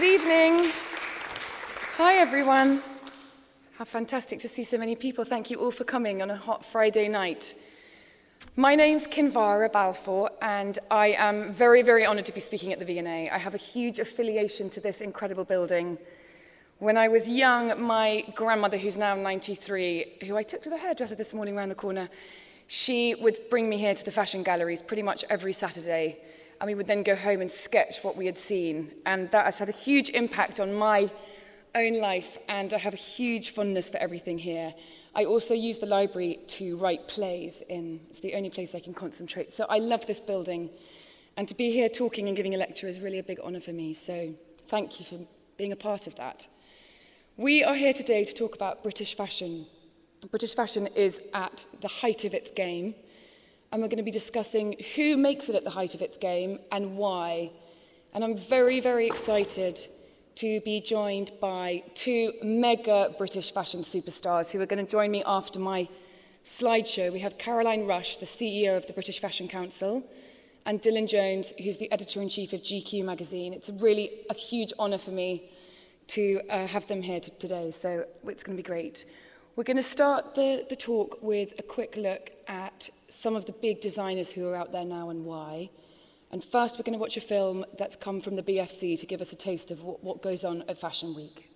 Good evening. Hi, everyone. How fantastic to see so many people. Thank you all for coming on a hot Friday night. My name's Kinvara Balfour, and I am very, very honoured to be speaking at the V&A. I have a huge affiliation to this incredible building. When I was young, my grandmother, who's now 93, who I took to the hairdresser this morning around the corner, she would bring me here to the fashion galleries pretty much every Saturday. And we would then go home and sketch what we had seen. And that has had a huge impact on my own life, and I have a huge fondness for everything here. I also use the library to write plays in. It's the only place I can concentrate. So I love this building. And to be here talking and giving a lecture is really a big honour for me. So thank you for being a part of that. We are here today to talk about British fashion. British fashion is at the height of its game. And we're going to be discussing who makes it at the height of its game and why. And I'm very, very excited to be joined by two mega British fashion superstars who are going to join me after my slideshow. We have Caroline Rush, the CEO of the British Fashion Council, and Dylan Jones, who's the editor-in-chief of GQ magazine. It's really a huge honour for me to have them here today, so it's going to be great. We're going to start the talk with a quick look at some of the big designers who are out there now and why. And first, we're going to watch a film that's come from the BFC to give us a taste of what goes on at Fashion Week.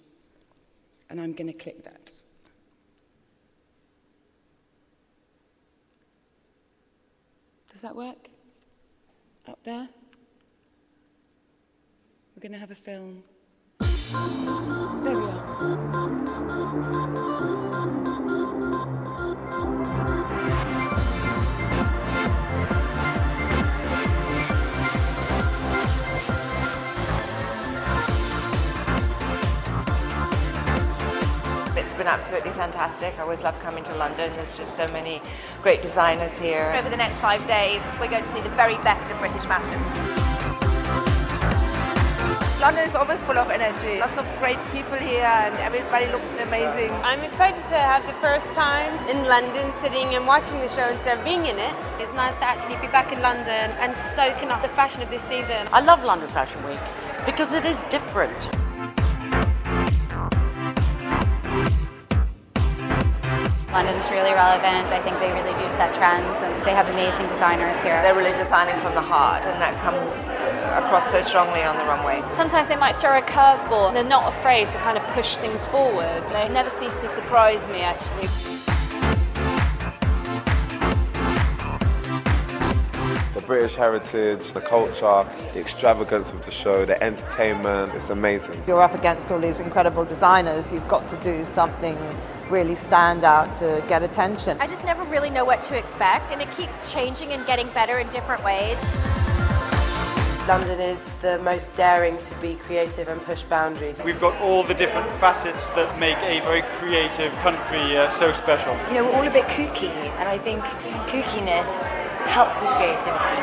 And I'm going to click that. Does that work? Up there? We're going to have a film. There we are. It's been absolutely fantastic. I always love coming to London. There's just so many great designers here. Over the next 5 days, we're going to see the very best of British fashion. London is always full of energy. Lots of great people here and everybody looks amazing. I'm excited to have the first time in London sitting and watching the show instead of being in it. It's nice to actually be back in London and soaking up the fashion of this season. I love London Fashion Week because it is different. London's really relevant. I think they really do set trends and they have amazing designers here. They're really designing from the heart and that comes across so strongly on the runway. Sometimes they might throw a curveball and they're not afraid to kind of push things forward. They never cease to surprise me actually. The British heritage, the culture, the extravagance of the show, the entertainment, it's amazing. You're up against all these incredible designers, you've got to do something really stand out to get attention. I just never really know what to expect and it keeps changing and getting better in different ways. London is the most daring to be creative and push boundaries. We've got all the different facets that make a very creative country so special. You know, we're all a bit kooky and I think kookiness helps with creativity.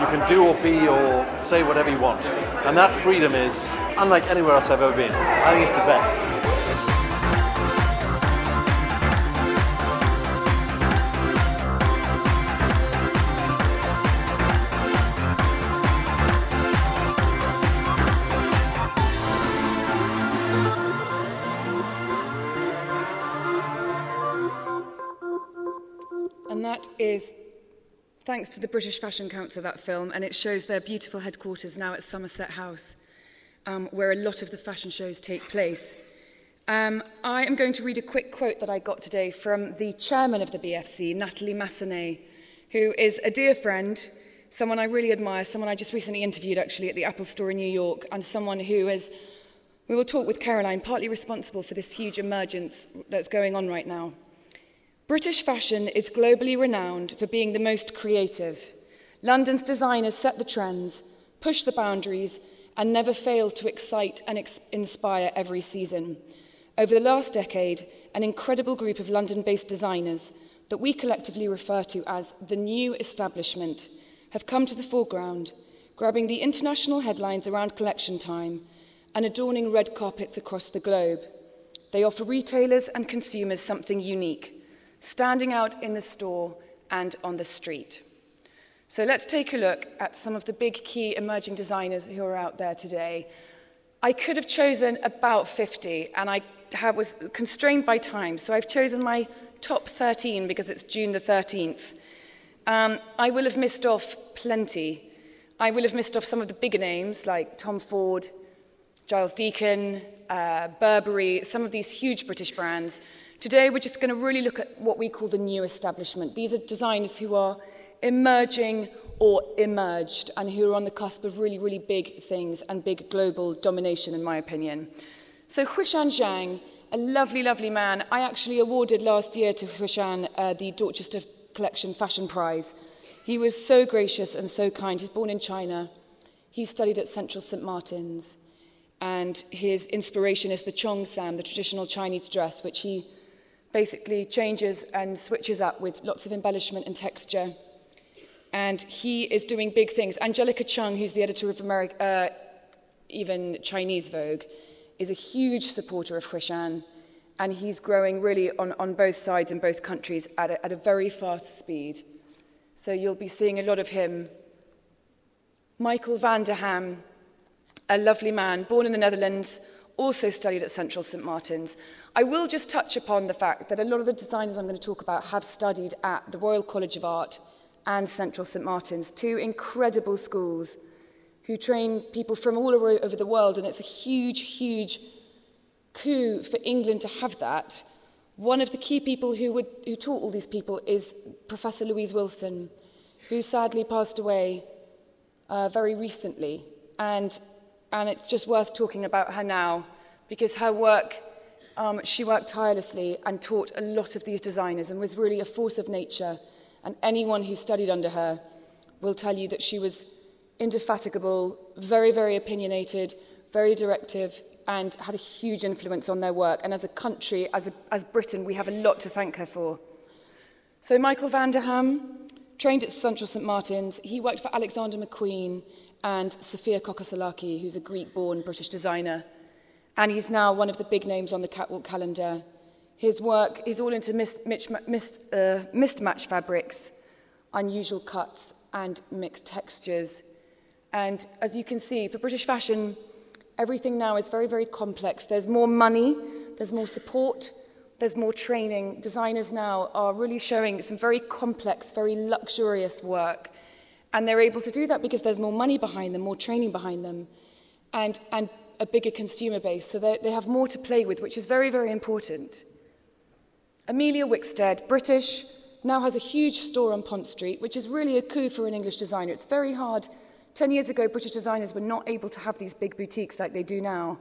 You can do or be or say whatever you want and that freedom is unlike anywhere else I've ever been. I think it's the best. Is thanks to the British Fashion Council, that film, and it shows their beautiful headquarters now at Somerset House, where a lot of the fashion shows take place. I am going to read a quick quote that I got today from the chairman of the BFC, Natalie Massenet, who is a dear friend, someone I really admire, someone I just recently interviewed actually at the Apple Store in New York, and someone who is, we will talk with Caroline, partly responsible for this huge emergence that's going on right now. British fashion is globally renowned for being the most creative. London's designers set the trends, push the boundaries, and never fail to excite and inspire every season. Over the last decade, an incredible group of London-based designers that we collectively refer to as the new establishment have come to the foreground, grabbing the international headlines around collection time and adorning red carpets across the globe. They offer retailers and consumers something unique, standing out in the store and on the street. So let's take a look at some of the big key emerging designers who are out there today. I could have chosen about 50, and I was constrained by time, so I've chosen my top 13 because it's June the 13th. I will have missed off plenty. I will have missed off some of the bigger names like Tom Ford, Giles Deacon, Burberry, some of these huge British brands. Today we're just going to really look at what we call the new establishment. These are designers who are emerging or emerged and who are on the cusp of really, really big things and big global domination, in my opinion. So Huishan Zhang, a lovely, lovely man. I actually awarded last year to Huishan the Dorchester Collection Fashion Prize. He was so gracious and so kind. He's born in China. He studied at Central Saint Martins. And his inspiration is the chongsam, the traditional Chinese dress, which he basically changes and switches up with lots of embellishment and texture. And he is doing big things. Angelica Chung, who's the editor of even Chinese Vogue, is a huge supporter of Huishan, and he's growing really on both sides in both countries at a very fast speed. So you'll be seeing a lot of him. Michael Vanderham, a lovely man, born in the Netherlands, also studied at Central St. Martin's. I will just touch upon the fact that a lot of the designers I'm going to talk about have studied at the Royal College of Art and Central St. Martin's, two incredible schools who train people from all over the world, and it's a huge, huge coup for England to have that. One of the key people who taught all these people is Professor Louise Wilson, who sadly passed away very recently. And it's just worth talking about her now, because her work, she worked tirelessly and taught a lot of these designers and was really a force of nature. And anyone who studied under her will tell you that she was indefatigable, very, very opinionated, very directive, and had a huge influence on their work. And as a country, as Britain, we have a lot to thank her for. So Michael Vanderham trained at Central St. Martin's. He worked for Alexander McQueen and Sophia Kokosalaki, who's a Greek-born British designer. And he's now one of the big names on the catwalk calendar. His work is all into mismatched fabrics, unusual cuts, and mixed textures. And as you can see, for British fashion, everything now is very, very complex. There's more money, there's more support, there's more training. Designers now are really showing some very complex, very luxurious work. And they're able to do that because there's more money behind them, more training behind them, and a bigger consumer base. So they have more to play with, which is very, very important. Amelia Wickstead, British, now has a huge store on Pont Street, which is really a coup for an English designer. It's very hard. 10 years ago, British designers were not able to have these big boutiques like they do now.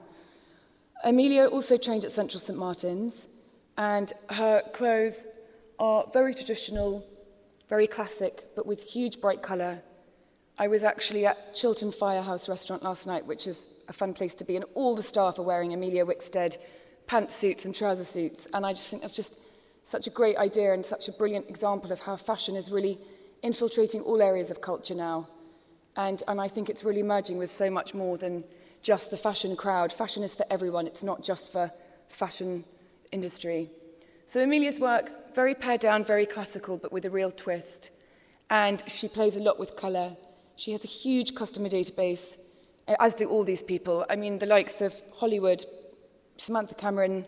Amelia also trained at Central St. Martin's, and her clothes are very traditional, very classic, but with huge bright colour. I was actually at Chiltern Firehouse restaurant last night, which is a fun place to be, and all the staff are wearing Amelia Wickstead pantsuits and trouser suits, and I just think that's just such a great idea and such a brilliant example of how fashion is really infiltrating all areas of culture now. And I think it's really merging with so much more than just the fashion crowd. Fashion is for everyone, it's not just for fashion industry. So Amelia's work, very pared down, very classical, but with a real twist. And she plays a lot with colour. She has a huge customer database, as do all these people. I mean, the likes of Hollywood, Samantha Cameron,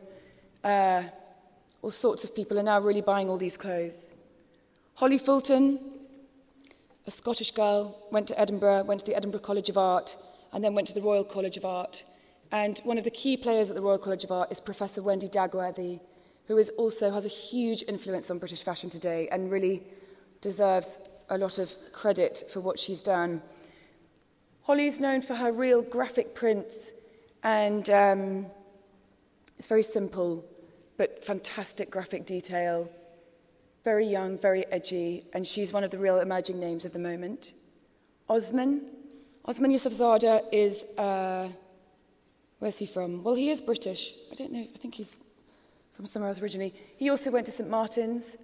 all sorts of people are now really buying all these clothes. Holly Fulton, a Scottish girl, went to Edinburgh, went to the Edinburgh College of Art, and then went to the Royal College of Art. And one of the key players at the Royal College of Art is Professor Wendy Dagworthy, who is also has a huge influence on British fashion today and really deserves a lot of credit for what she's done. Holly's known for her real graphic prints, and it's very simple, but fantastic graphic detail. Very young, very edgy, and she's one of the real emerging names of the moment. Osman Yousafzadeh is, where's he from? Well, he is British. I don't know, I think he's from somewhere else originally. He also went to St. Martin's,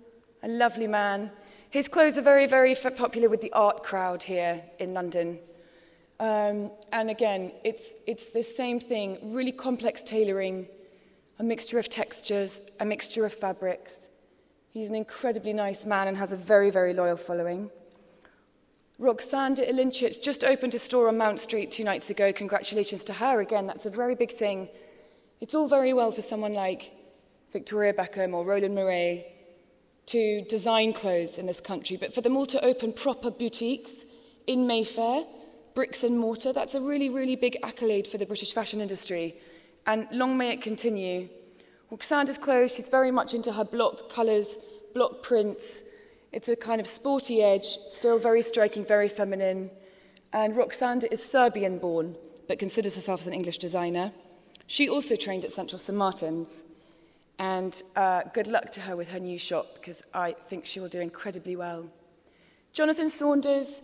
a lovely man. His clothes are very, very popular with the art crowd here in London. And again, it's the same thing, really complex tailoring, a mixture of textures, a mixture of fabrics. He's an incredibly nice man and has a very, very loyal following. Roxanda just opened a store on Mount Street 2 nights ago. Congratulations to her again. That's a very big thing. It's all very well for someone like Victoria Beckham or Roland Murray to design clothes in this country, but for them all to open proper boutiques in Mayfair, bricks and mortar, that's a really, really big accolade for the British fashion industry. And long may it continue. Roxanda's clothes, she's very much into her block colours, block prints. It's a kind of sporty edge, still very striking, very feminine. And Roxanda is Serbian-born, but considers herself as an English designer. She also trained at Central Saint Martins. And good luck to her with her new shop, because I think she will do incredibly well. Jonathan Saunders,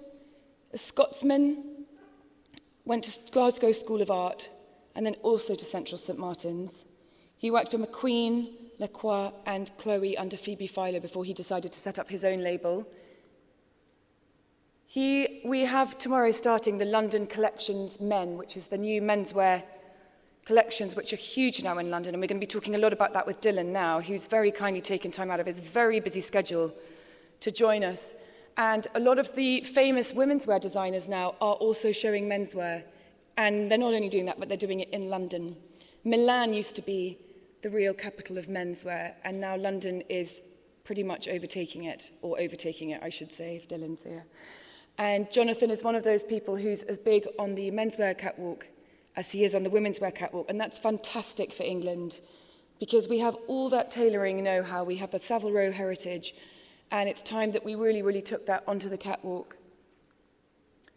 a Scotsman, went to Glasgow School of Art, and then also to Central Saint Martins. He worked for McQueen, Lacroix and Chloe under Phoebe Philo before he decided to set up his own label. We have tomorrow starting the London Collections Men, which is the new menswear collections, which are huge now in London, and we're going to be talking a lot about that with Dylan now, who's very kindly taken time out of his very busy schedule to join us. And a lot of the famous womenswear designers now are also showing menswear, and they're not only doing that, but they're doing it in London. Milan used to be the real capital of menswear, and now London is pretty much overtaking it, or overtaking it, I should say, if Dylan's here. And Jonathan is one of those people who's as big on the menswear catwalk as he is on the womenswear catwalk, and that's fantastic for England, because we have all that tailoring know-how, we have the Savile Row heritage, and it's time that we really, really took that onto the catwalk.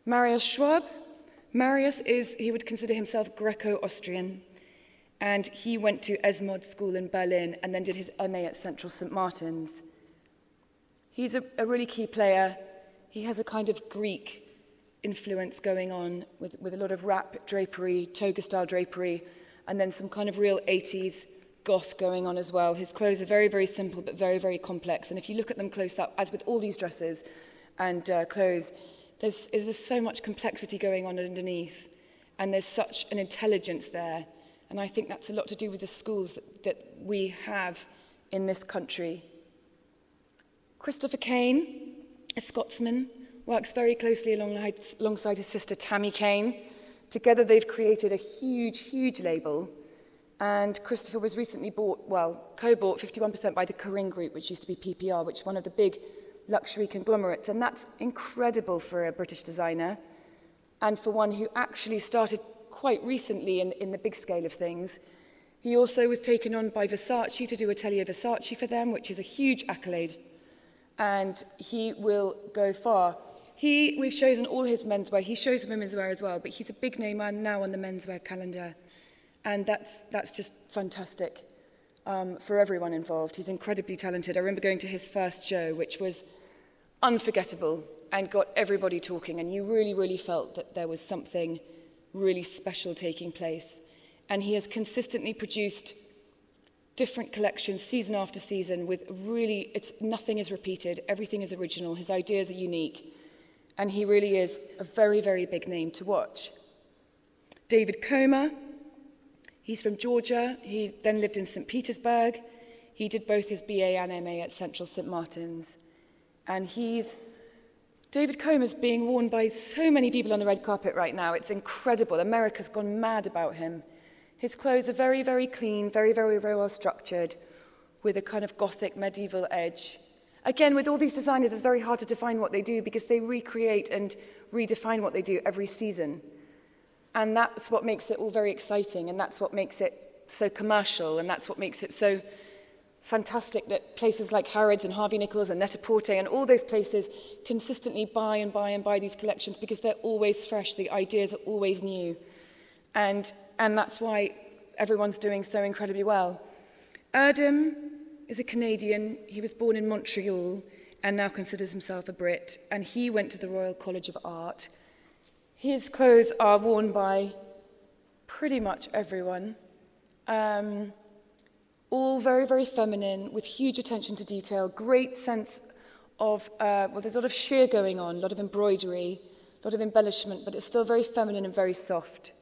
Marius Schwab. Marius is, he would consider himself Greco-Austrian, and he went to Esmod School in Berlin and then did his MA at Central Saint Martins. He's a really key player. He has a kind of Greek influence going on with a lot of wrap drapery, toga-style drapery, and then some kind of real 80s goth going on as well. His clothes are very, very simple, but very, very complex. And if you look at them close up, as with all these dresses and clothes, there's so much complexity going on underneath, and there's such an intelligence there. And I think that's a lot to do with the schools that we have in this country. Christopher Kane, a Scotsman, works very closely alongside his sister Tammy Kane. Together they've created a huge, huge label. And Christopher was recently co-bought 51% by the Corinne Group, which used to be PPR, which is one of the big luxury conglomerates. And that's incredible for a British designer, and for one who actually started quite recently in the big scale of things. He also was taken on by Versace to do Atelier Versace for them, which is a huge accolade, and he will go far. We've chosen all his menswear. He shows womenswear as well, but he's a big name now on the menswear calendar, and that's just fantastic for everyone involved. He's incredibly talented. I remember going to his first show, which was unforgettable and got everybody talking, and you really, really felt that there was something really special taking place. And he has consistently produced different collections season after season with really, nothing is repeated, everything is original, his ideas are unique, and he really is a very, very big name to watch. David Comer, he's from Georgia, he then lived in St. Petersburg, he did both his BA and MA at Central St. Martin's, and David Comer's being worn by so many people on the red carpet right now. It's incredible. America's gone mad about him. His clothes are very, very clean, very, very, very well structured, with a kind of gothic medieval edge. Again, with all these designers, it's very hard to define what they do, because they recreate and redefine what they do every season. And that's what makes it all very exciting, and that's what makes it so commercial, and that's what makes it so fantastic that places like Harrods and Harvey Nichols and Net-A-Porter and all those places consistently buy these collections, because they're always fresh, the ideas are always new. And that's why everyone's doing so incredibly well. Erdem is a Canadian. He was born in Montreal and now considers himself a Brit, and he went to the Royal College of Art. His clothes are worn by pretty much everyone. All very, very feminine, with huge attention to detail, great sense of, there's a lot of sheer going on, a lot of embroidery, a lot of embellishment, but it's still very feminine and very soft.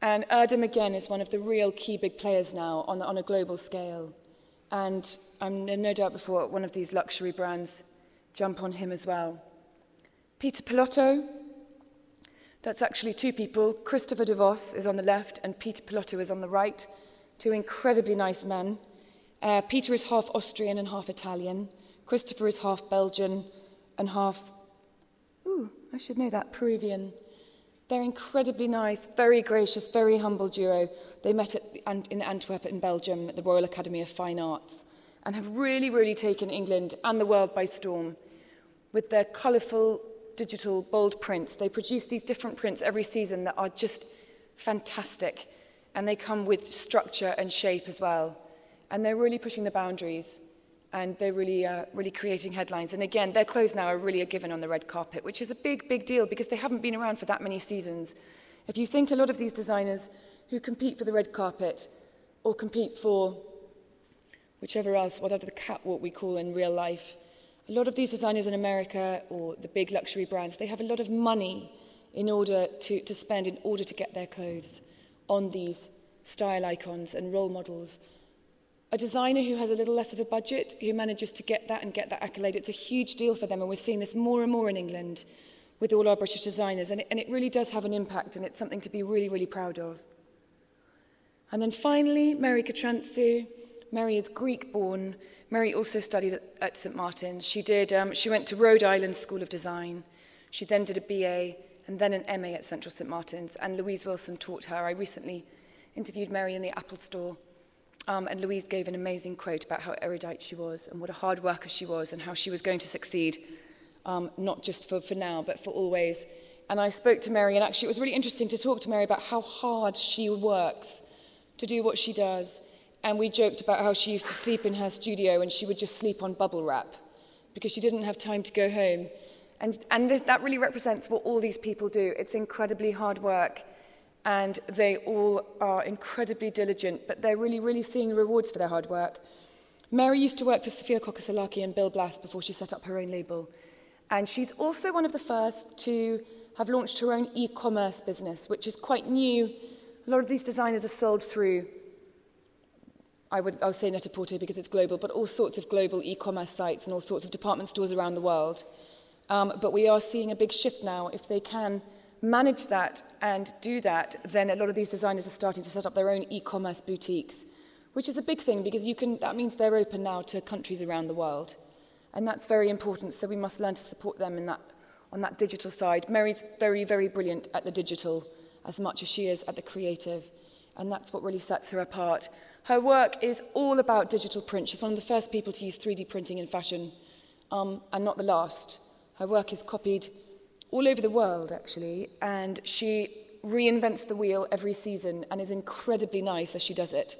And Erdem, again, is one of the real key big players now on a global scale. And I'm no doubt before one of these luxury brands jump on him as well. Peter Pilotto, that's actually two people. Christopher DeVos is on the left and Peter Pilotto is on the right. Two incredibly nice men. Peter is half Austrian and half Italian. Christopher is half Belgian and half, ooh, I should know that, Peruvian. They're incredibly nice, very gracious, very humble duo. They met in Antwerp in Belgium at the Royal Academy of Fine Arts and have really, really taken England and the world by storm with their colourful, digital, bold prints. They produce these different prints every season that are just fantastic, and they come with structure and shape as well. And they're really pushing the boundaries, and they're really creating headlines. And again, their clothes now are really a given on the red carpet, which is a big, big deal because they haven't been around for that many seasons. If you think a lot of these designers who compete for the red carpet or compete for whichever else, whatever the catwalk we call in real life, a lot of these designers in America or the big luxury brands, they have a lot of money in order to spend in order to get their clothes on these style icons and role models. A designer who has a little less of a budget, who manages to get that and get that accolade, it's a huge deal for them, and we're seeing this more and more in England with all our British designers, and it really does have an impact, and it's something to be really, really proud of. And then finally, Mary Katrantzou. Mary is Greek-born. Mary also studied at St. Martin's. She went to Rhode Island School of Design. She then did a BA and then an MA at Central Saint Martins, and Louise Wilson taught her. I recently interviewed Mary in the Apple Store, and Louise gave an amazing quote about how erudite she was and what a hard worker she was and how she was going to succeed, not just for now, but for always. And I spoke to Mary, and actually it was really interesting to talk to Mary about how hard she works to do what she does. And we joked about how she used to sleep in her studio and she would just sleep on bubble wrap because she didn't have time to go home. And that really represents what all these people do. It's incredibly hard work, and they all are incredibly diligent, but they're really, really seeing the rewards for their hard work. Mary used to work for Sophia Kokosalaki and Bill Blass before she set up her own label. And she's also one of the first to have launched her own e-commerce business, which is quite new. A lot of these designers are sold through, I would say Net-A-Porter because it's global, but all sorts of global e-commerce sites and all sorts of department stores around the world. But we are seeing a big shift now. If they can manage that and do that, then a lot of these designers are starting to set up their own e-commerce boutiques, which is a big thing because that means they're open now to countries around the world. And that's very important, so we must learn to support them in that, on that digital side. Mary's very, very brilliant at the digital as much as she is at the creative, and that's what really sets her apart. Her work is all about digital print. She's one of the first people to use 3D printing in fashion, and not the last. Her work is copied all over the world, actually, and she reinvents the wheel every season and is incredibly nice as she does it,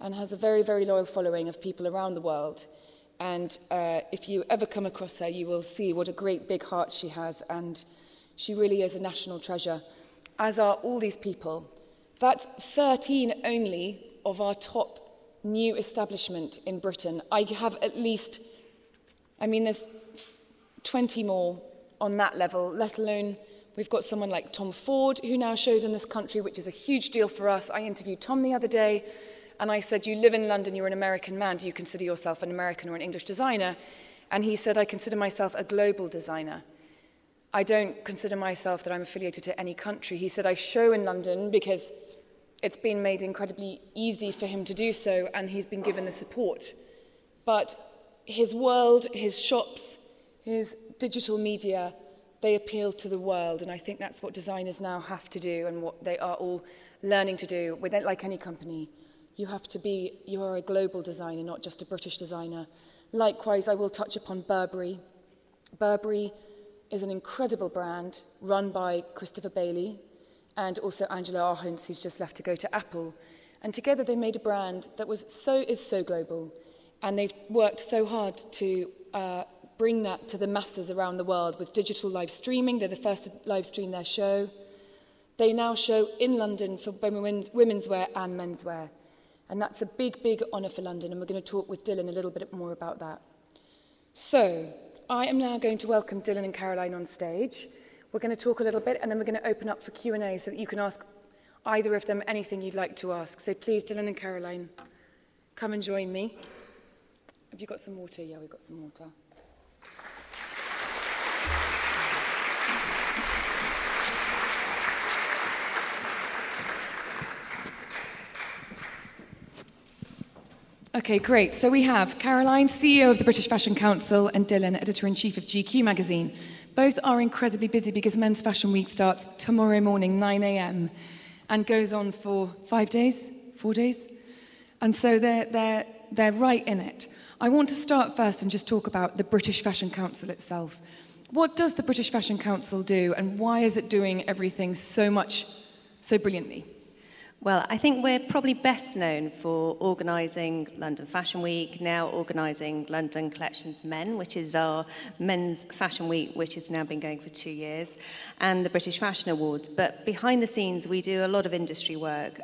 and has a very, very loyal following of people around the world. And if you ever come across her, you will see what a great big heart she has, and she really is a national treasure, as are all these people. That's 13 only of our top new establishment in Britain. I have at least, I mean, there's 20 more on that level, let alone we've got someone like Tom Ford, who now shows in this country, which is a huge deal for us. I interviewed Tom the other day, and I said, you live in London, you're an American man. Do you consider yourself an American or an English designer? And he said, I consider myself a global designer. I don't consider myself that I'm affiliated to any country. He said, I show in London because it's been made incredibly easy for him to do so, and he's been given the support. But his world, his shops, his digital media, they appeal to the world, and I think that's what designers now have to do and what they are all learning to do. Like any company, you are a global designer, not just a British designer. Likewise, I will touch upon Burberry. Burberry is an incredible brand run by Christopher Bailey, and also Angela Ahrens, who's just left to go to Apple. And together they made a brand that is so global, and they've worked so hard to bring that to the masses around the world with digital live streaming. They're the first to live stream their show. They now show in London for women's wear and men's wear. And that's a big, big honour for London, and we're going to talk with Dylan a little bit more about that. So I am now going to welcome Dylan and Caroline on stage. We're going to talk a little bit, and then we're going to open up for Q&A so that you can ask either of them anything you'd like to ask. So please, Dylan and Caroline, come and join me. Have you got some water? Yeah, we've got some water. Okay, great. So we have Caroline, CEO of the British Fashion Council, and Dylan, editor-in-chief of GQ magazine. Both are incredibly busy because Men's Fashion Week starts tomorrow morning, 9 a.m, and goes on for 5 days, 4 days. And so they're right in it. I want to start first and just talk about the British Fashion Council itself. What does the British Fashion Council do, and why is it doing everything so brilliantly? Well, I think we're probably best known for organising London Fashion Week, now organising London Collections Men, which is our men's fashion week, which has now been going for 2 years, and the British Fashion Awards. But behind the scenes, we do a lot of industry work.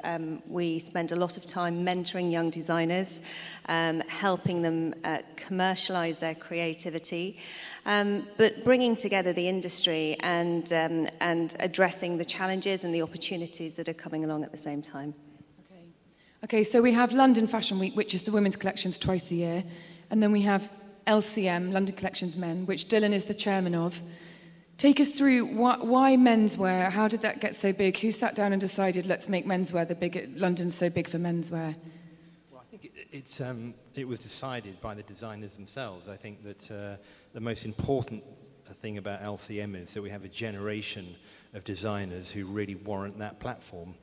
We spend a lot of time mentoring young designers, helping them commercialise their creativity, but bringing together the industry and addressing the challenges and the opportunities that are coming along at the same time. Okay, so we have London Fashion Week, which is the women's collections twice a year, and then we have LCM, London Collections Men, which Dylan is the chairman of. Take us through why menswear, how did that get so big? Who sat down and decided, let's make menswear the big, London's so big for menswear? Well, I think it was decided by the designers themselves. I think that the most important thing about LCM is that we have a generation of designers who really warrant that platform.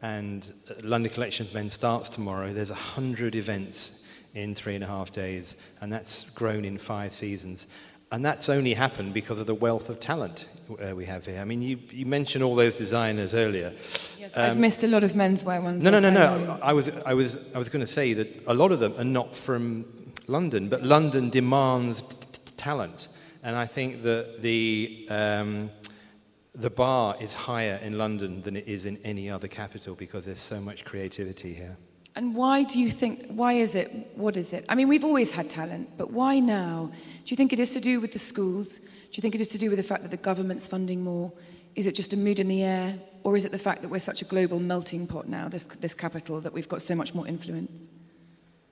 And London Collections Men starts tomorrow. There's 100 events in 3.5 days, and that's grown in 5 seasons. And that's only happened because of the wealth of talent we have here. I mean, you mentioned all those designers earlier. Yes, I've missed a lot of menswear ones. No. I was going to say that a lot of them are not from London, but London demands talent. And I think that the bar is higher in London than it is in any other capital because there's so much creativity here. And why do you think, why is it, what is it? I mean, we've always had talent, but why now? Do you think it is to do with the schools? Do you think it is to do with the fact that the government's funding more? Is it just a mood in the air? Or is it the fact that we're such a global melting pot now, this capital, that we've got so much more influence?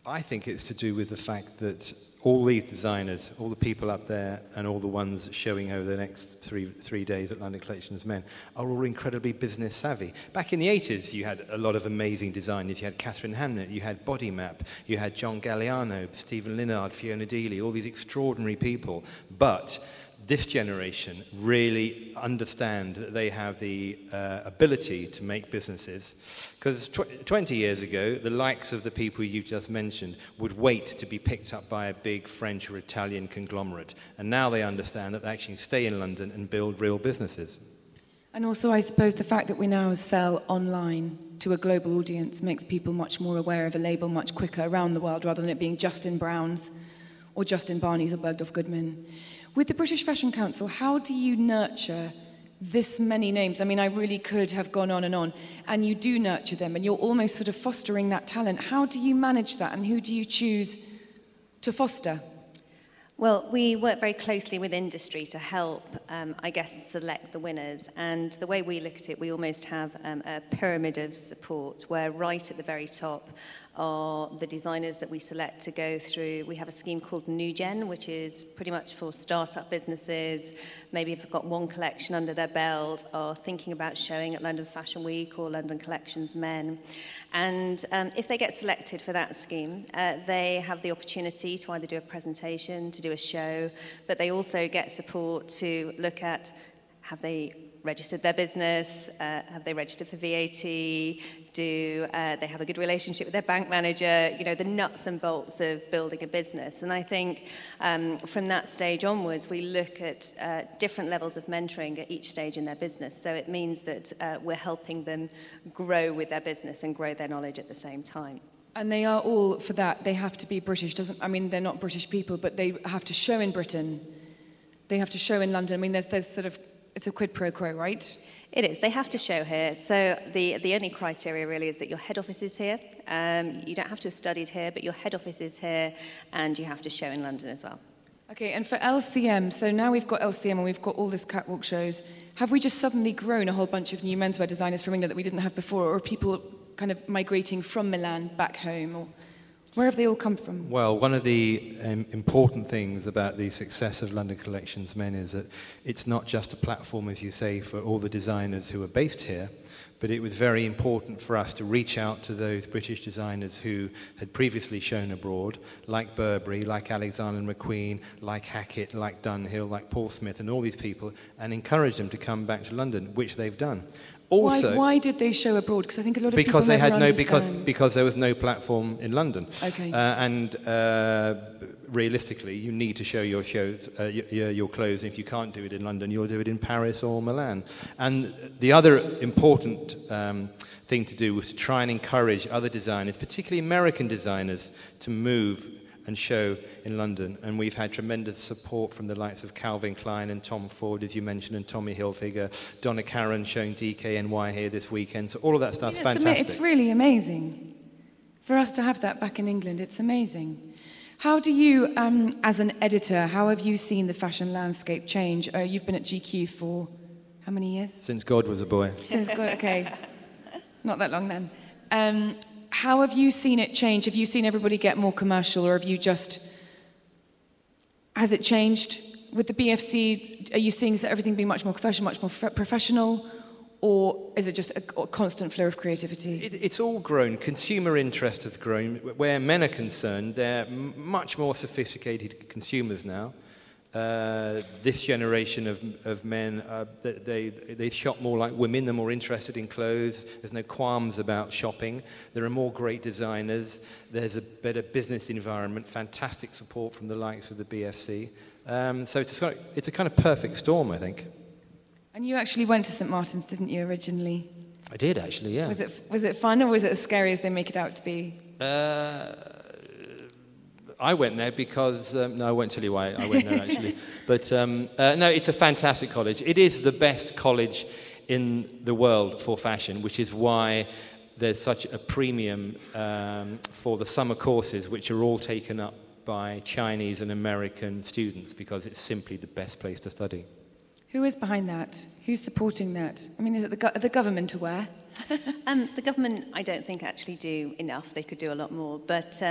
I think it's to do with the fact that all these designers, all the people up there and all the ones showing over the next three days at London Collections Men are all incredibly business savvy. Back in the 80s, you had a lot of amazing designers. You had Catherine Hamnett, you had Body Map, you had John Galliano, Stephen Linnard, Fiona Dealey, all these extraordinary people. But this generation really understand that they have the ability to make businesses, because 20 years ago, the likes of the people you just mentioned would wait to be picked up by a big French or Italian conglomerate, and now they understand that they actually stay in London and build real businesses. And also, I suppose, the fact that we now sell online to a global audience makes people much more aware of a label much quicker around the world, rather than it being just in Browns or just in Barneys or Bergdorf Goodman. With the British Fashion Council, how do you nurture this many names? I mean, I really could have gone on, and you do nurture them, and you're almost sort of fostering that talent. How do you manage that, and who do you choose to foster? Well, we work very closely with industry to help, I guess, select the winners. And the way we look at it, we almost have a pyramid of support, where right at the very top are the designers that we select to go through. We have a scheme called New Gen, which is pretty much for start-up businesses. Maybe if they've got one collection under their belt, or thinking about showing at London Fashion Week or London Collections Men. And if they get selected for that scheme, they have the opportunity to either do a presentation, to do a show, but they also get support to look at, have they registered their business, have they registered for VAT, do they have a good relationship with their bank manager, you know, the nuts and bolts of building a business. And I think from that stage onwards, we look at different levels of mentoring at each stage in their business. So it means that we're helping them grow with their business and grow their knowledge at the same time. And they are all, for that, they have to be British. I mean, they're not British people, but they have to show in Britain. They have to show in London. I mean, there's sort of, it's a quid pro quo, right? It is. They have to show here. So the only criteria really is that your head office is here. You don't have to have studied here, but your head office is here, and you have to show in London as well. Okay, and for LCM, so now we've got LCM and we've got all this catwalk shows. Have we just suddenly grown a whole bunch of new menswear designers from England that we didn't have before, or are people kind of migrating from Milan back home? Or Where have they all come from? Well, one of the important things about the success of London Collections Men is that it's not just a platform, as you say, for all the designers who are based here, but it was very important for us to reach out to those British designers who had previously shown abroad, like Burberry, like Alexander McQueen, like Hackett, like Dunhill, like Paul Smith, and all these people, and encourage them to come back to London, which they've done. Also, why did they show abroad? Because I think a lot of people never understand. Because there was no platform in London. Okay. Realistically, you need to show your shows, your clothes. If you can't do it in London, you'll do it in Paris or Milan. And the other important thing to do was to try and encourage other designers, particularly American designers, to move and show in London, and we've had tremendous support from the likes of Calvin Klein and Tom Ford, as you mentioned, and Tommy Hilfiger, Donna Karan showing DKNY here this weekend, so all of that stuff's fantastic. It's really amazing. For us to have that back in England, it's amazing. How do you, as an editor, how have you seen the fashion landscape change? You've been at GQ for how many years? Since God was a boy. Since God, okay. Not that long then. How have you seen it change? Have you seen everybody get more commercial, or have you just... Has it changed? With the BFC, are you seeing everything being much more commercial, much more professional, or is it just a constant flow of creativity? It's all grown. Consumer interest has grown. Where men are concerned, they're much more sophisticated consumers now. This generation of men, they shop more like women. They're more interested in clothes. There's no qualms about shopping. There are more great designers. There's a better business environment, fantastic support from the likes of the BFC. So it's a kind of perfect storm, I think. And you actually went to St. Martin's, didn't you, originally? I did, actually, yeah. Was it fun, or was it as scary as they make it out to be? I went there because, no, I won't tell you why I went there, actually. But, no, it's a fantastic college. It is the best college in the world for fashion, which is why there's such a premium for the summer courses, which are all taken up by Chinese and American students, because it's simply the best place to study. Who is behind that? Who's supporting that? I mean, is it the government aware? The government, I don't think, actually do enough. They could do a lot more, but...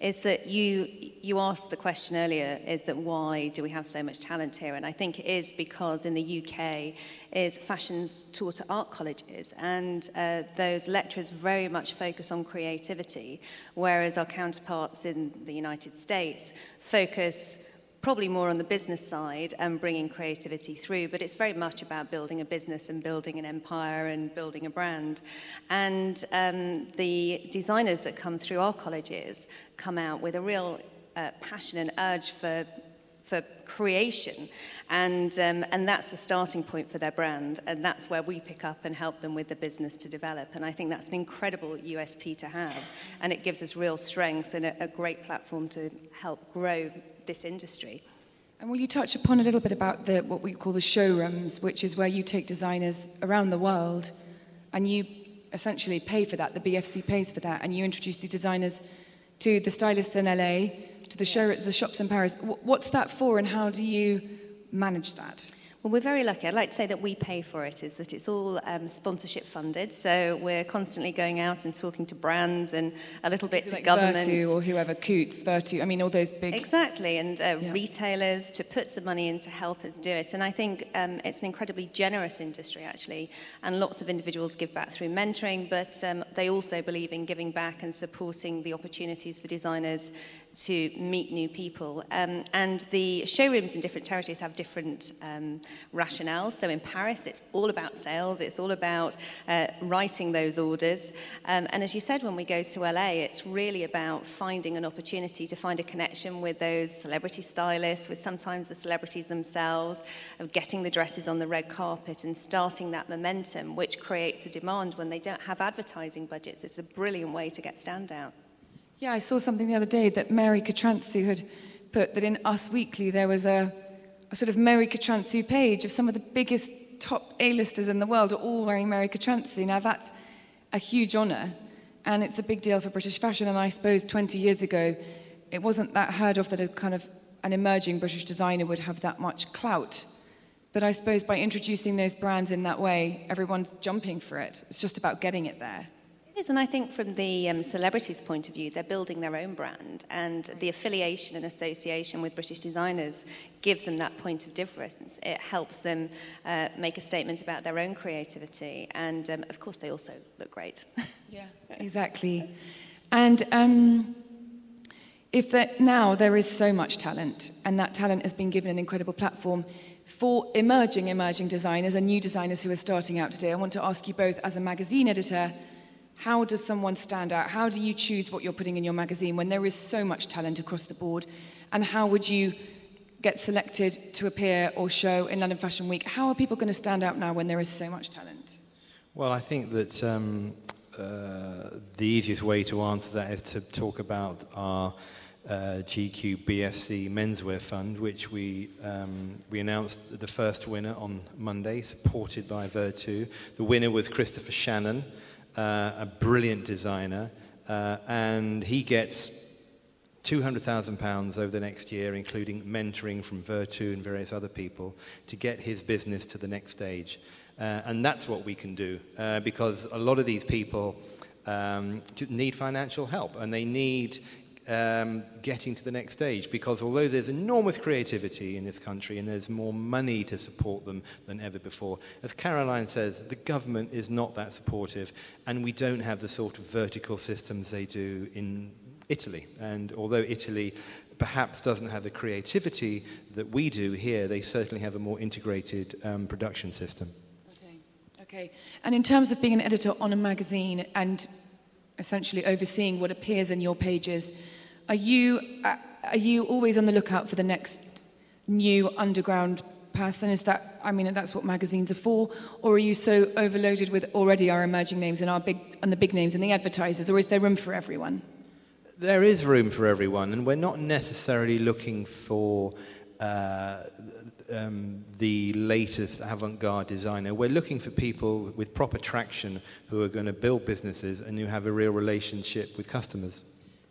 is that you asked the question earlier, is that why do we have so much talent here? And I think it is because in the UK, fashion's taught at art colleges, and those lecturers very much focus on creativity, whereas our counterparts in the United States focus probably more on the business side and bringing creativity through, but it's very much about building a business and building an empire and building a brand. And the designers that come through our colleges come out with a real passion and urge for creation, and that's the starting point for their brand, and that's where we pick up and help them with the business to develop. And I think that's an incredible USP to have, and it gives us real strength and a great platform to help grow this industry. And will you touch upon a little bit about what we call the showrooms, which is where you take designers around the world and you essentially pay for that, the BFC pays for that, and you introduce the designers to the stylists in LA, to the shops in Paris. What's that for, and how do you manage that? Well, we're very lucky. I'd like to say that we pay for it, is that it's all sponsorship funded, so we're constantly going out and talking to brands and a little bit to government. Vertu or whoever, Coutts, Vertu, I mean, all those big... Exactly, and retailers to put some money in to help us do it. And I think it's an incredibly generous industry, actually, and lots of individuals give back through mentoring, but they also believe in giving back and supporting the opportunities for designers to meet new people. And the showrooms in different territories have different rationales. So in Paris, it's all about sales. It's all about writing those orders. And as you said, when we go to LA, it's really about finding an opportunity to find a connection with those celebrity stylists, with sometimes the celebrities themselves, of getting the dresses on the red carpet and starting that momentum, which creates a demand when they don't have advertising budgets. It's a brilliant way to get standout. Yeah, I saw something the other day that Mary Katrantzou had put, that in Us Weekly there was a sort of Mary Katrantzou page of some of the biggest top A-listers in the world are all wearing Mary Katrantzou. Now that's a huge honour, and it's a big deal for British fashion, and I suppose 20 years ago it wasn't that heard of that a kind of an emerging British designer would have that much clout. But I suppose by introducing those brands in that way, everyone's jumping for it. It's just about getting it there. Yes, and I think from the celebrities' point of view, they're building their own brand, and the affiliation and association with British designers gives them that point of difference. It helps them make a statement about their own creativity, and of course they also look great. Yeah, exactly. And now there is so much talent, and that talent has been given an incredible platform for emerging designers and new designers who are starting out today. I want to ask you both, as a magazine editor, how does someone stand out? How do you choose what you're putting in your magazine when there is so much talent across the board? And how would you get selected to appear or show in London Fashion Week? How are people going to stand out now when there is so much talent? Well, I think that the easiest way to answer that is to talk about our GQ BFC Menswear Fund, which we announced the first winner on Monday, supported by Virtu. The winner was Christopher Shannon, a brilliant designer, and he gets £200,000 over the next year, including mentoring from Virtu and various other people, to get his business to the next stage. And that's what we can do, because a lot of these people need financial help, and they need getting to the next stage, because although there's enormous creativity in this country and there's more money to support them than ever before, as Caroline says, the government is not that supportive, and we don't have the sort of vertical systems they do in Italy. And although Italy perhaps doesn't have the creativity that we do here, they certainly have a more integrated production system. Okay. And in terms of being an editor on a magazine and essentially overseeing what appears in your pages, are you always on the lookout for the next new underground person? Is that, I mean, that's what magazines are for? Or are you so overloaded with already our emerging names and the big names and the advertisers, or is there room for everyone? There is room for everyone, and we're not necessarily looking for the latest avant-garde designer. We're looking for people with proper traction who are going to build businesses and who have a real relationship with customers.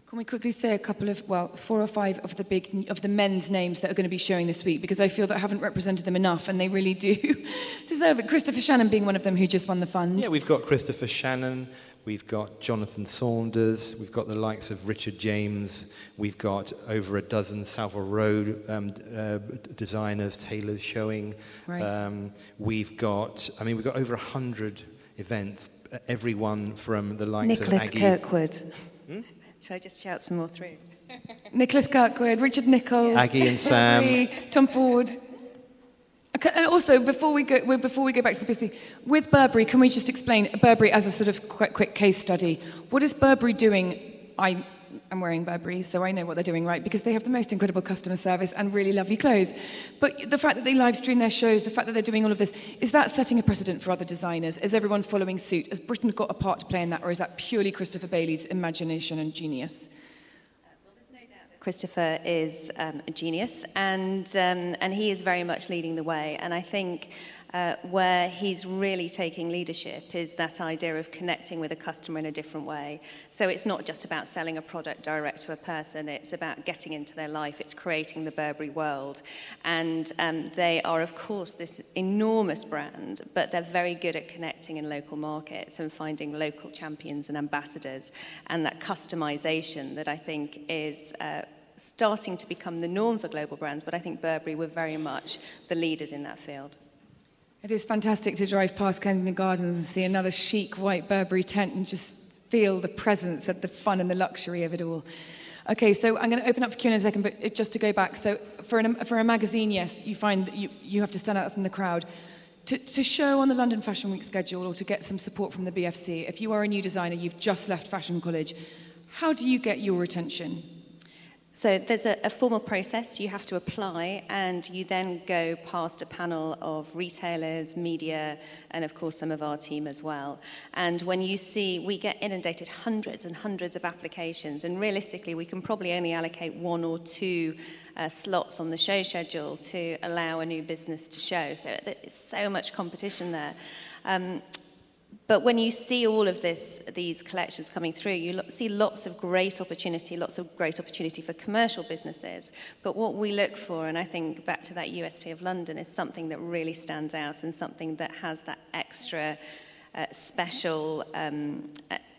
Can we quickly say a couple of, well, 4 or 5 of the men's names that are going to be showing this week, because I feel that I haven't represented them enough, and they really do deserve it. Christopher Shannon being one of them, who just won the fund. Yeah, we've got Christopher Shannon, we've got Jonathan Saunders, we've got the likes of Richard James, we've got over a dozen Savile Row designers, tailors showing. Right. We've got over 100 events, everyone from the likes of Nicholas Kirkwood. Hmm? Should I just shout some more through? Nicholas Kirkwood, Richard Nicholl, Aggie and Sam, Tom Ford. Okay, and also, before we go back to the business, with Burberry, can we just explain Burberry as a sort of quick case study? What is Burberry doing? I am wearing Burberry, so I know what they're doing, right? Because they have the most incredible customer service and really lovely clothes. But the fact that they live stream their shows, the fact that they're doing all of this, is that setting a precedent for other designers? Is everyone following suit? Has Britain got a part to play in that, or is that purely Christopher Bailey's imagination and genius? Christopher is a genius, and he is very much leading the way. And I think where he's really taking leadership is that idea of connecting with a customer in a different way. So it's not just about selling a product direct to a person, it's about getting into their life, it's creating the Burberry world. And they are, of course, this enormous brand, but they're very good at connecting in local markets and finding local champions and ambassadors, and that customization that I think is starting to become the norm for global brands, but I think Burberry were very much the leaders in that field. It is fantastic to drive past Kensington Gardens and see another chic white Burberry tent and just feel the presence and the fun and the luxury of it all. Okay, so I'm going to open up for Q&A in a second, but just to go back. So for a magazine, yes, you find that you have to stand out from the crowd. To show on the London Fashion Week schedule or to get some support from the BFC, if you are a new designer, you've just left fashion college, how do you get your attention? So there's a formal process. You have to apply, and you then go past a panel of retailers, media, and of course some of our team as well. And when you see, we get inundated hundreds and hundreds of applications, and realistically we can probably only allocate 1 or 2 slots on the show schedule to allow a new business to show. So there's so much competition there. But when you see all of these collections coming through, you see lots of great opportunity for commercial businesses. But what we look for, and I think back to that USP of London, is something that really stands out and something that has that extra special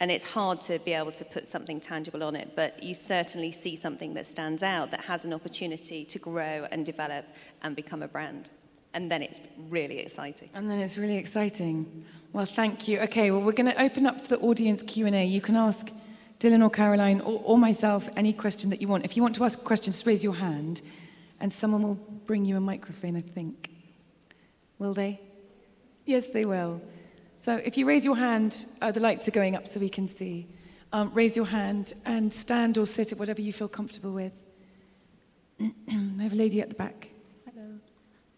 and it's hard to be able to put something tangible on it, but you certainly see something that stands out, that has an opportunity to grow and develop and become a brand. And then it's really exciting. And then it's really exciting. Well, thank you. Okay, well, we're going to open up for the audience Q&A. You can ask Dylan or Caroline or myself any question that you want. If you want to ask questions, just raise your hand, and someone will bring you a microphone, I think. Will they? Yes, they will. So if you raise your hand, the lights are going up so we can see. Raise your hand and stand or sit at whatever you feel comfortable with. I have a lady at the back. Hello.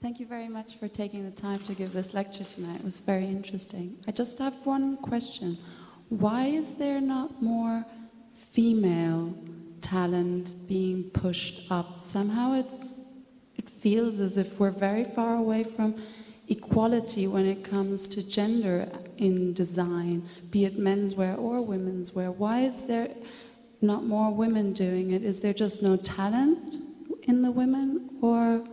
Thank you very much for taking the time to give this lecture tonight. It was very interesting. I just have one question. Why is there not more female talent being pushed up? Somehow it feels as if we're very far away from equality when it comes to gender in design, be it menswear or women's wear. Why is there not more women doing it? Is there just no talent in the women, or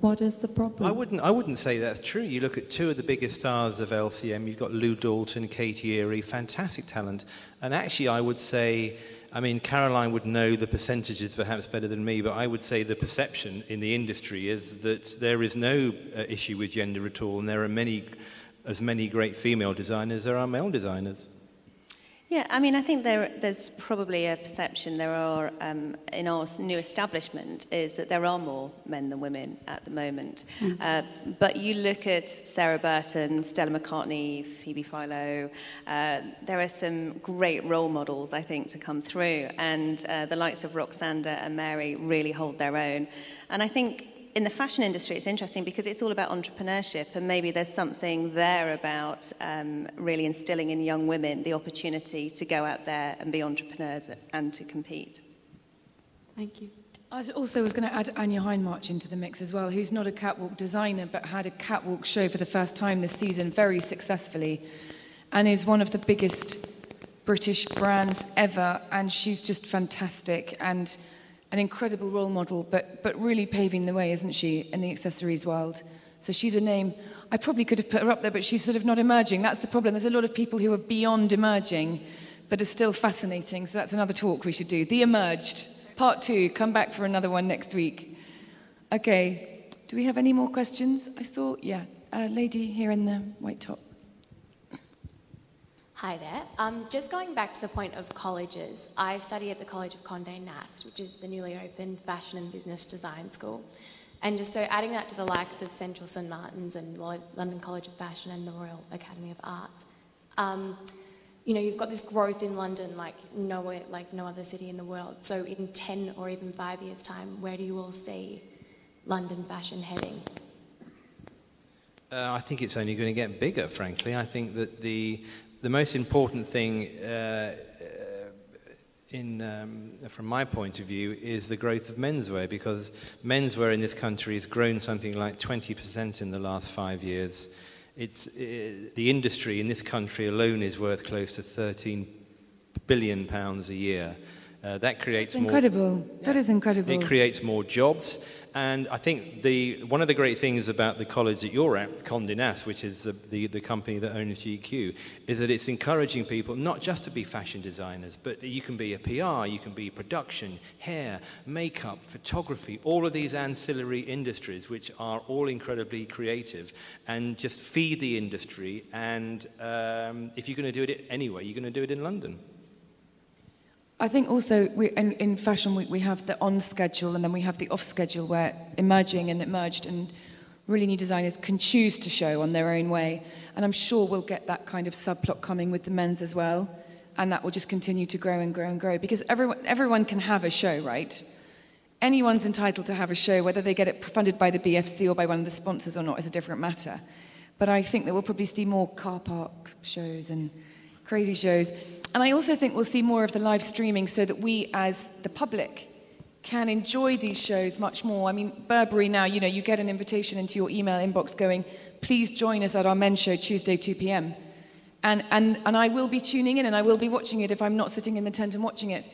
what is the problem? I wouldn't say that's true. You look at two of the biggest stars of LCM, you've got Lou Dalton, Katie Eary, fantastic talent. And actually I would say, I mean, Caroline would know the percentages perhaps better than me, but I would say the perception in the industry is that there is no issue with gender at all, and there are as many great female designers as there are male designers. Yeah, I mean, I think there's probably a perception there are, in our new establishment, is that there are more men than women at the moment. Mm. But you look at Sarah Burton, Stella McCartney, Phoebe Philo, there are some great role models, I think, to come through. And the likes of Roxanda and Mary really hold their own. And I think in the fashion industry, it's interesting because it's all about entrepreneurship, and maybe there's something there about really instilling in young women the opportunity to go out there and be entrepreneurs and to compete. Thank you. I also was going to add Anya Hindmarch into the mix as well, who's not a catwalk designer but had a catwalk show for the first time this season very successfully and is one of the biggest British brands ever, and she's just fantastic and an incredible role model, but really paving the way, isn't she, in the accessories world? So she's a name. I probably could have put her up there, but she's sort of not emerging. That's the problem. There's a lot of people who are beyond emerging, but are still fascinating. So that's another talk we should do. The Emerged, Part 2. Come back for another one next week. Okay. Do we have any more questions? I saw, yeah, a lady here in the white top. Hi there. Just going back to the point of colleges, I study at the College of Condé Nast, which is the newly opened fashion and business design school. And just so adding that to the likes of Central Saint Martins and London College of Fashion and the Royal Academy of Art, you know, you've got this growth in London like no other city in the world. So in 10 or even 5 years' time, where do you all see London fashion heading? I think it's only going to get bigger, frankly. I think that the most important thing from my point of view is the growth of menswear, because menswear in this country has grown something like 20% in the last 5 years. The industry in this country alone is worth close to £13 billion a year. That creates incredible. Yeah. That is incredible. It creates more jobs. And I think one of the great things about the college that you're at, Condé Nast, which is the company that owns GQ, is that it's encouraging people not just to be fashion designers, but you can be a PR, you can be production, hair, makeup, photography, all of these ancillary industries, which are all incredibly creative, and just feed the industry. And if you're going to do it anyway, you're going to do it in London. I think also in Fashion Week we have the on-schedule and then we have the off-schedule, where emerging and emerged and really new designers can choose to show on their own way. And I'm sure we'll get that kind of subplot coming with the men's as well, and that will just continue to grow and grow and grow, because everyone can have a show, right? Anyone's entitled to have a show. Whether they get it funded by the BFC or by one of the sponsors or not is a different matter. But I think that we'll probably see more car park shows and crazy shows. And I also think we'll see more of the live streaming, so that we as the public can enjoy these shows much more. I mean, Burberry now, you know, you get an invitation into your email inbox going, please join us at our men's show Tuesday, 2 p.m. And I will be tuning in, and I will be watching it if I'm not sitting in the tent and watching it.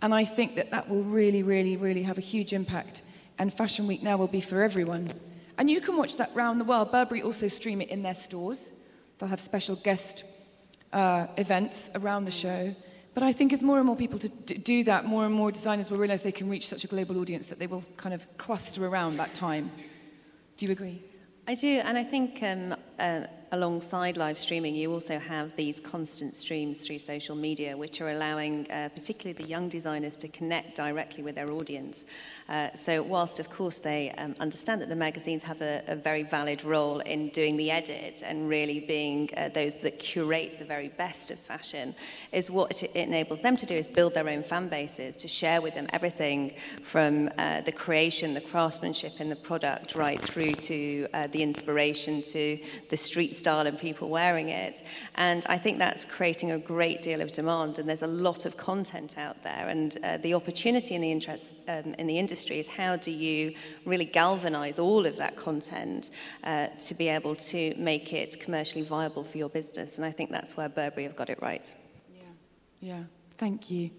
And I think that that will really, really, really have a huge impact. And Fashion Week now will be for everyone. And you can watch that round the world. Burberry also stream it in their stores. They'll have special guest events around the show. But I think as more and more people do that, more and more designers will realise they can reach such a global audience that they will kind of cluster around that time. Do you agree? I do, and I think alongside live streaming, you also have these constant streams through social media, which are allowing particularly the young designers to connect directly with their audience. So whilst, of course, they understand that the magazines have a very valid role in doing the edit and really being those that curate the very best of fashion, is what it enables them to do is build their own fan bases, to share with them everything from the creation, the craftsmanship in the product, right through to the inspiration, to the street style and people wearing it. And I think that's creating a great deal of demand, and there's a lot of content out there, and the opportunity and the interest in the industry is how do you really galvanize all of that content to be able to make it commercially viable for your business. And I think that's where Burberry have got it right. Yeah, yeah, thank you.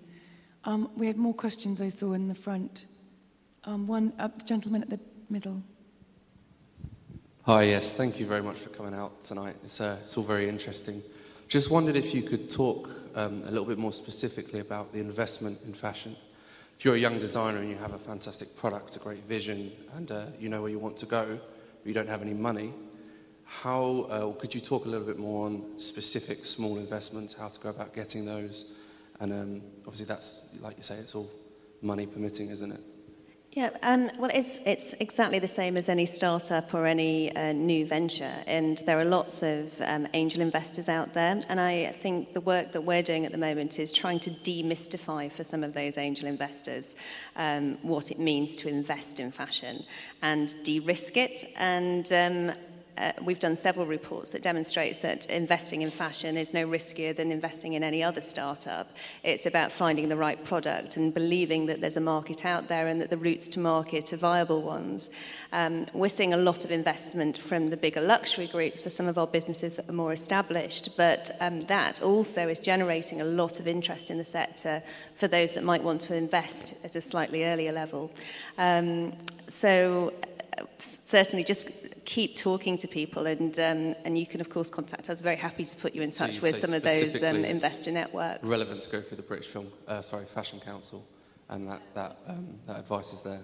We had more questions I saw in the front. One gentleman at the middle. Hi, yes, thank you very much for coming out tonight. It's all very interesting. Just wondered if you could talk a little bit more specifically about the investment in fashion. If you're a young designer and you have a fantastic product, a great vision, and you know where you want to go, but you don't have any money, how could you talk a little bit more on specific small investments, how to go about getting those? And obviously that's, like you say, it's all money permitting, isn't it? Yeah, well, it's exactly the same as any startup or any new venture, and there are lots of angel investors out there, and I think the work that we're doing at the moment is trying to demystify for some of those angel investors what it means to invest in fashion and de-risk it. And we've done several reports that demonstrates that investing in fashion is no riskier than investing in any other startup. It's about finding the right product and believing that there's a market out there and that the routes to market are viable ones. We're seeing a lot of investment from the bigger luxury groups for some of our businesses that are more established, but that also is generating a lot of interest in the sector for those that might want to invest at a slightly earlier level. So certainly just keep talking to people, and you can, of course, contact us. Very happy to put you in touch with some of those investor networks. Relevant to go through the British Fashion Council, and that advice is there.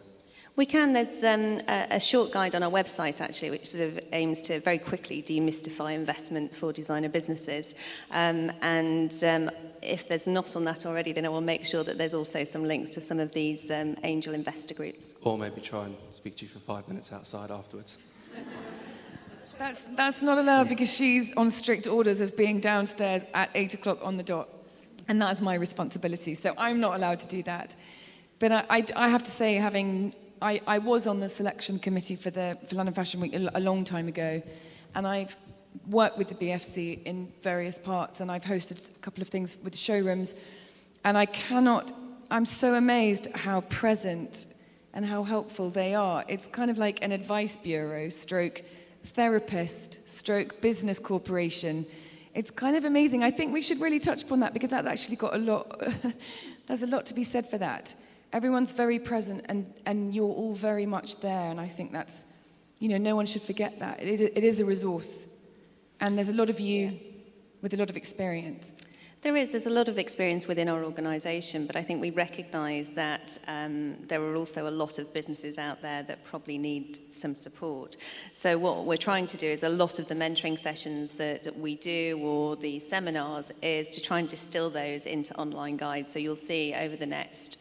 We can. There's a short guide on our website, actually, which sort of aims to very quickly demystify investment for designer businesses. If there's not on that already, then I will make sure that there's also some links to some of these angel investor groups. Or maybe try and speak to you for 5 minutes outside afterwards. That's not allowed because she's on strict orders of being downstairs at 8 o'clock on the dot, and that's my responsibility, so I'm not allowed to do that. But I have to say, I was on the selection committee for London Fashion Week a long time ago, and I've worked with the BFC in various parts, and I've hosted a couple of things with showrooms, and I'm so amazed how present and how helpful they are. It's kind of like an advice bureau stroke therapist stroke business corporation. It's kind of amazing. I think we should really touch upon that because that's actually got a lot, there's a lot to be said for that. Everyone's very present and you're all very much there, and I think that's, you know, no one should forget that. It is a resource, and there's a lot of you with a lot of experience. There's a lot of experience within our organisation, but I think we recognise that there are also a lot of businesses out there that probably need some support. So what we're trying to do is a lot of the mentoring sessions that we do, or the seminars, is to try and distill those into online guides. So you'll see over the next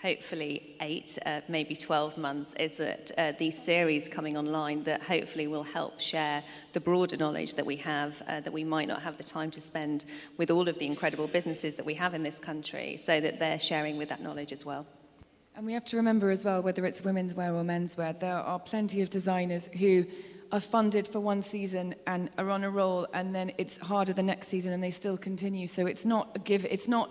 hopefully 8, maybe 12 months, is that these series coming online that hopefully will help share the broader knowledge that we have, that we might not have the time to spend with all of the incredible businesses that we have in this country, so that they're sharing with that knowledge as well. And we have to remember as well, whether it's women's wear or men's wear, there are plenty of designers who are funded for one season and are on a roll, and then it's harder the next season and they still continue. So it's not a give, it's not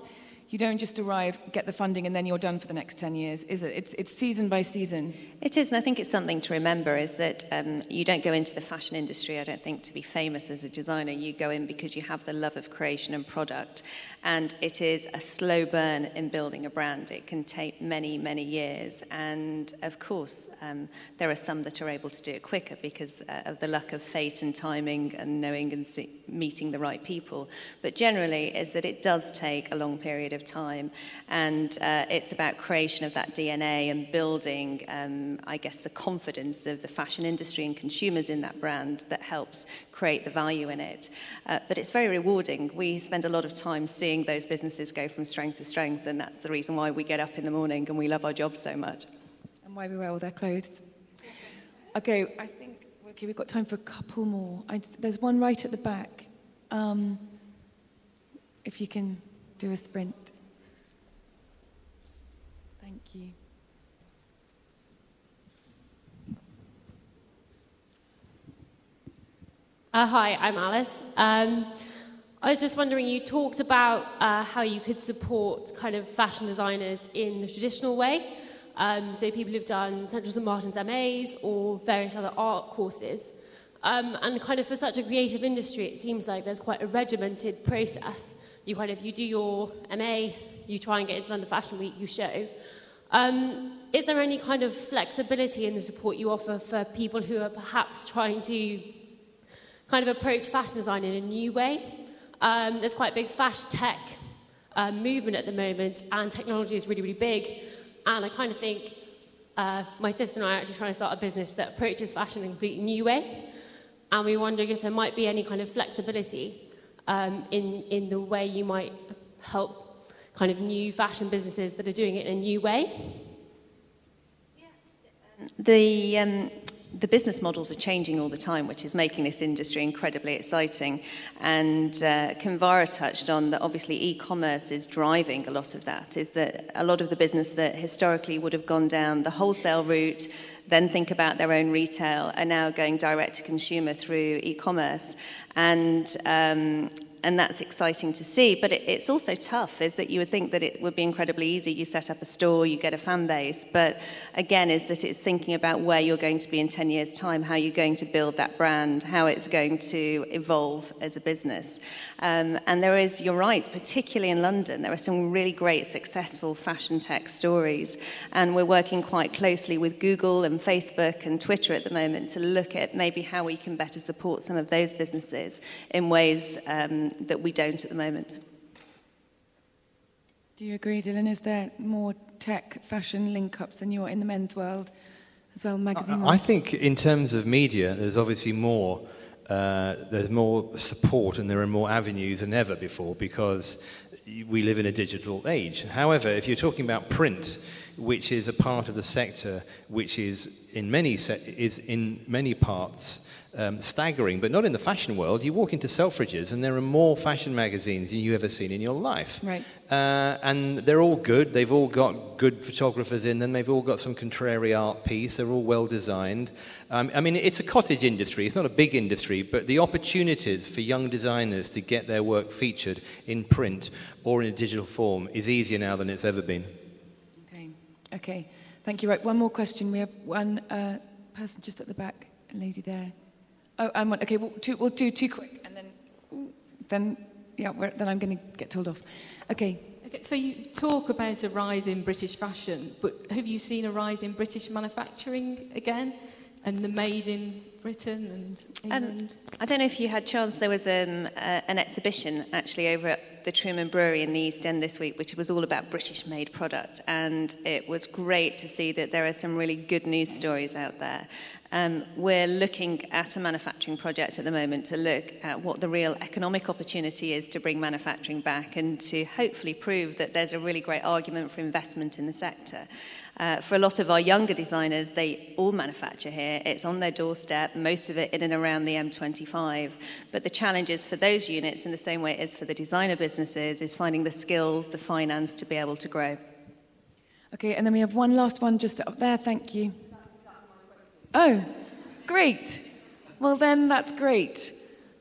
You don't just arrive, get the funding, and then you're done for the next 10 years, is it? It's season by season. It is, and I think it's something to remember, is that you don't go into the fashion industry, I don't think, to be famous as a designer. You go in because you have the love of creation and product, and it is a slow burn in building a brand. It can take many, many years, and of course, there are some that are able to do it quicker because of the luck of fate and timing and knowing and meeting the right people. But generally, is that it does take a long period of time, and it's about creation of that DNA and building, I guess, the confidence of the fashion industry and consumers in that brand that helps create the value in it. But it's very rewarding. We spend a lot of time seeing those businesses go from strength to strength, and that's the reason why we get up in the morning and we love our job so much. And why we wear all their clothes. Okay, I think we've got time for a couple more. There's one right at the back. If you can do a sprint. Thank you. Hi, I'm Alice. I was just wondering, you talked about how you could support kind of fashion designers in the traditional way, so people who've done Central Saint Martins MAs or various other art courses. And kind of for such a creative industry, it seems like there's quite a regimented process. You kind of, you do your MA, you try and get into London Fashion Week, you show. Is there any kind of flexibility in the support you offer for people who are perhaps trying to kind of approach fashion design in a new way? There's quite a big fashion tech movement at the moment, and technology is really, really big. And I kind of think my sister and I are actually trying to start a business that approaches fashion in a completely new way. And we were wondering if there might be any kind of flexibility in the way you might help kind of new fashion businesses that are doing it in a new way? The business models are changing all the time, which is making this industry incredibly exciting. And Kinvara touched on that obviously e-commerce is driving a lot of that, is that a lot of the business that historically would have gone down the wholesale route, then think about their own retail, are now going direct to consumer through e-commerce. And that's exciting to see, but it's also tough, is that you would think that it would be incredibly easy. You set up a store, you get a fan base, but again, is that it's thinking about where you're going to be in 10 years' time, how you're going to build that brand, how it's going to evolve as a business. And there is, you're right, particularly in London, there are some really great, successful fashion tech stories, and we're working quite closely with Google and Facebook and Twitter at the moment to look at maybe how we can better support some of those businesses in ways that we don't at the moment. Do you agree, Dylan? Is there more tech fashion link-ups than you're in the men's world as well, magazine? I think in terms of media, there's obviously more. There's more support, and there are more avenues than ever before because we live in a digital age. However, if you're talking about print, which is a part of the sector which is in many parts staggering, but not in the fashion world. You walk into Selfridges and there are more fashion magazines than you've ever seen in your life. Right. And they're all good. They've all got good photographers in them. They've all got some contrary art piece. They're all well designed. I mean, it's a cottage industry. It's not a big industry, but the opportunities for young designers to get their work featured in print or in a digital form is easier now than it's ever been. Okay, thank you. Right, one more question. We have one person just at the back, a lady there. Oh, and one. Okay, we'll do two quick, and then I'm going to get told off. Okay. So you talk about a rise in British fashion, but have you seen a rise in British manufacturing again? And the made in Britain and England? I don't know if you had chance, there was an exhibition actually over at the Truman Brewery in the East End this week, which was all about British made product. And it was great to see that there are some really good news stories out there. We're looking at a manufacturing project at the moment to look at what the real economic opportunity is to bring manufacturing back and to hopefully prove that there's a really great argument for investment in the sector. For a lot of our younger designers, they all manufacture here. It's on their doorstep, most of it in and around the M25. But the challenge is for those units, in the same way it is for the designer businesses, is finding the skills, the finance to be able to grow. Okay, and then we have one last one just up there. Thank you. Oh, great. Well, then that's great.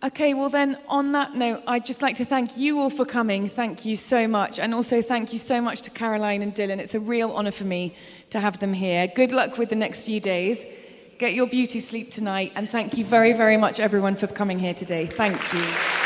Okay, well then, on that note, I'd just like to thank you all for coming. Thank you so much. And also thank you so much to Caroline and Dylan. It's a real honour for me to have them here. Good luck with the next few days. Get your beauty sleep tonight. And thank you very, very much, everyone, for coming here today. Thank you.